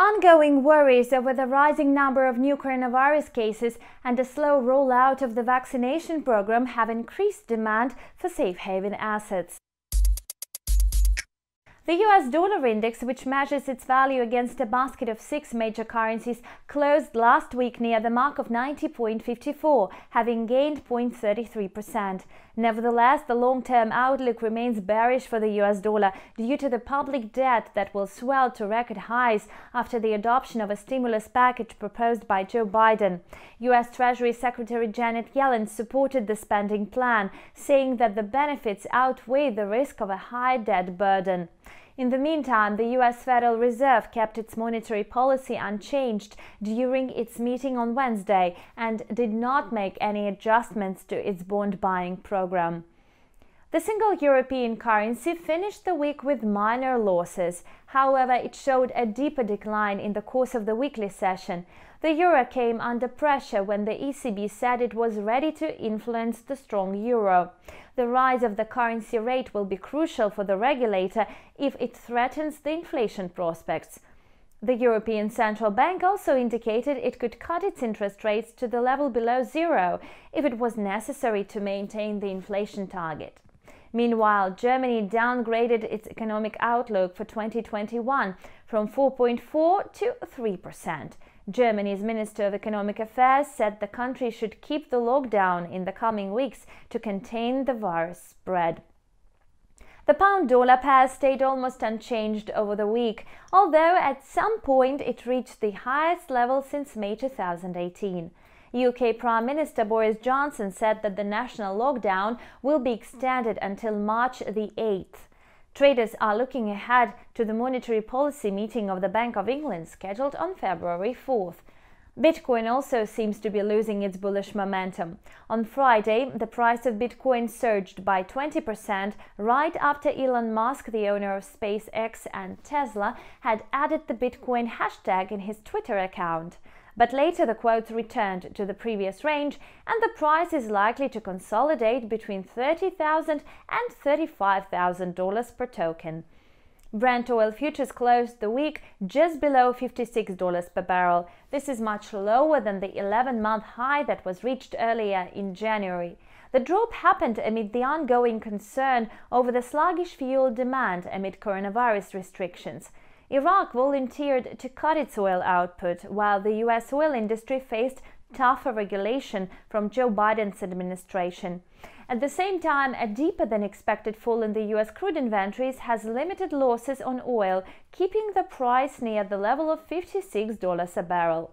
Ongoing worries over the rising number of new coronavirus cases and the slow rollout of the vaccination program have increased demand for safe haven assets. The US dollar index, which measures its value against a basket of 6 major currencies, closed last week near the mark of 90.54, having gained 0.33%. Nevertheless, the long-term outlook remains bearish for the US dollar due to the public debt that will swell to record highs after the adoption of a stimulus package proposed by Joe Biden. US Treasury Secretary Janet Yellen supported the spending plan, saying that the benefits outweigh the risk of a high debt burden. In the meantime, the US Federal Reserve kept its monetary policy unchanged during its meeting on Wednesday and did not make any adjustments to its bond buying program. The single European currency finished the week with minor losses. However, it showed a deeper decline in the course of the weekly session. The euro came under pressure when the ECB said it was ready to influence the strong euro. The rise of the currency rate will be crucial for the regulator if it threatens the inflation prospects. The European Central Bank also indicated it could cut its interest rates to the level below zero if it was necessary to maintain the inflation target. Meanwhile, Germany downgraded its economic outlook for 2021 from 4.4% to 3%. Germany's Minister of Economic Affairs said the country should keep the lockdown in the coming weeks to contain the virus spread. The pound-dollar pair stayed almost unchanged over the week, although at some point it reached the highest level since May 2018. UK Prime Minister Boris Johnson said that the national lockdown will be extended until March the 8th. Traders are looking ahead to the monetary policy meeting of the Bank of England scheduled on February 4th. Bitcoin also seems to be losing its bullish momentum. On Friday, the price of Bitcoin surged by 20% right after Elon Musk, the owner of SpaceX and Tesla, had added the Bitcoin hashtag in his Twitter account. But later the quotes returned to the previous range and the price is likely to consolidate between $30,000 and $35,000 per token. Brent oil futures closed the week just below $56 per barrel. This is much lower than the 11-month high that was reached earlier in January. The drop happened amid the ongoing concern over the sluggish fuel demand amid coronavirus restrictions. Iraq volunteered to cut its oil output, while the US oil industry faced tougher regulation from Joe Biden's administration. At the same time, a deeper than expected fall in the US crude inventories has limited losses on oil, keeping the price near the level of $56 a barrel.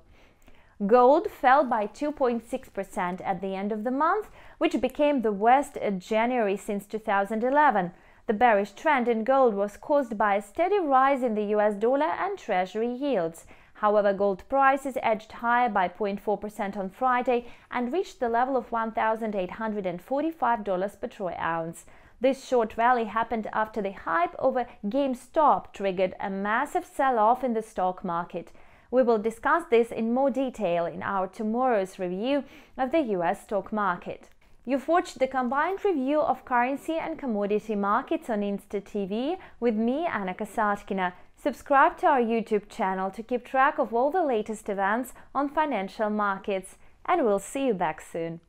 Gold fell by 2.6% at the end of the month, which became the worst in January since 2011. The bearish trend in gold was caused by a steady rise in the US dollar and treasury yields. However, gold prices edged higher by 0.4% on Friday and reached the level of $1,845 per troy ounce. This short rally happened after the hype over GameStop triggered a massive sell-off in the stock market. We will discuss this in more detail in our tomorrow's review of the US stock market. You've watched the combined review of currency and commodity markets on Insta TV with me, Anna Kasatkina. Subscribe to our YouTube channel to keep track of all the latest events on financial markets, and we'll see you back soon.